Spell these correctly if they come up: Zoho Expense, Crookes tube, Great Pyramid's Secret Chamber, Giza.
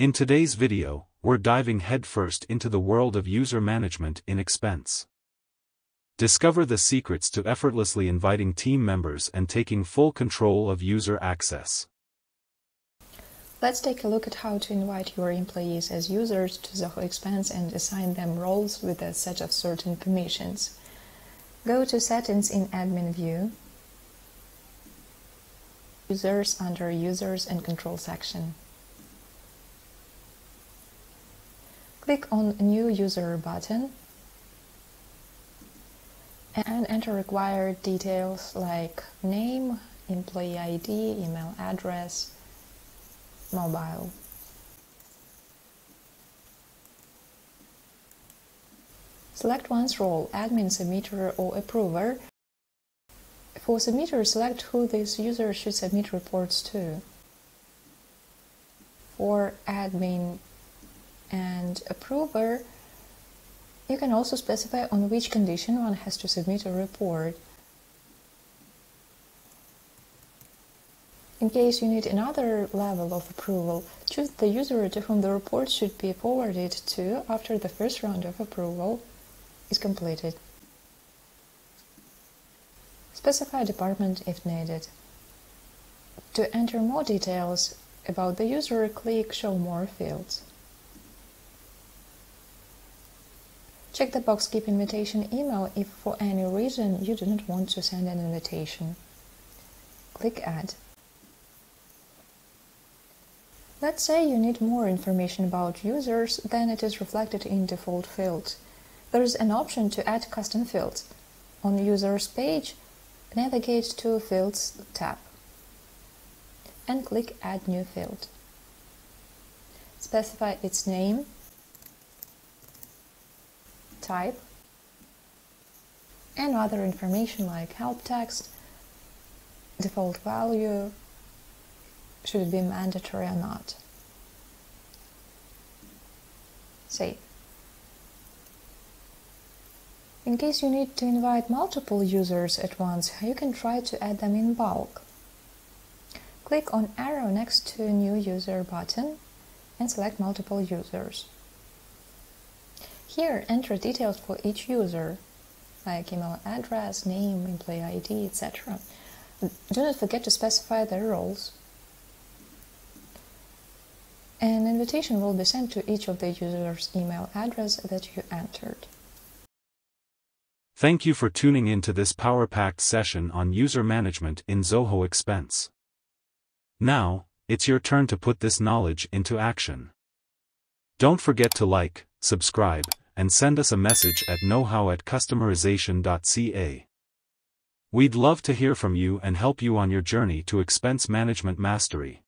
In today's video, we're diving headfirst into the world of user management in Expense. Discover the secrets to effortlessly inviting team members and taking full control of user access. Let's take a look at how to invite your employees as users to Zoho Expense and assign them roles with a set of certain permissions. Go to Settings in Admin View, Users under Users and Control section. Click on New User button and enter required details like name, employee ID, email address, mobile. Select one's role, admin, submitter or approver. For submitter, select who this user should submit reports to. For admin and approver, you can also specify on which condition one has to submit a report. In case you need another level of approval, choose the user to whom the report should be forwarded to after the first round of approval is completed. Specify department if needed. To enter more details about the user, click Show More fields. Check the box Keep Invitation Email if for any reason you do not want to send an invitation. Click Add. Let's say you need more information about users than it is reflected in default fields. There is an option to add custom fields. On the Users page, navigate to Fields tab and click Add New Field. Specify its name, type, and other information like help text, default value, should it be mandatory or not. Save. In case you need to invite multiple users at once, you can try to add them in bulk. Click on arrow next to New User button and select multiple users. Here, enter details for each user, like email address, name, employee ID, etc. Do not forget to specify their roles. An invitation will be sent to each of the user's email address that you entered. Thank you for tuning in to this power-packed session on user management in Zoho Expense. Now, it's your turn to put this knowledge into action. Don't forget to like, subscribe, and send us a message at knowhow@customerization.ca. We'd love to hear from you and help you on your journey to expense management mastery.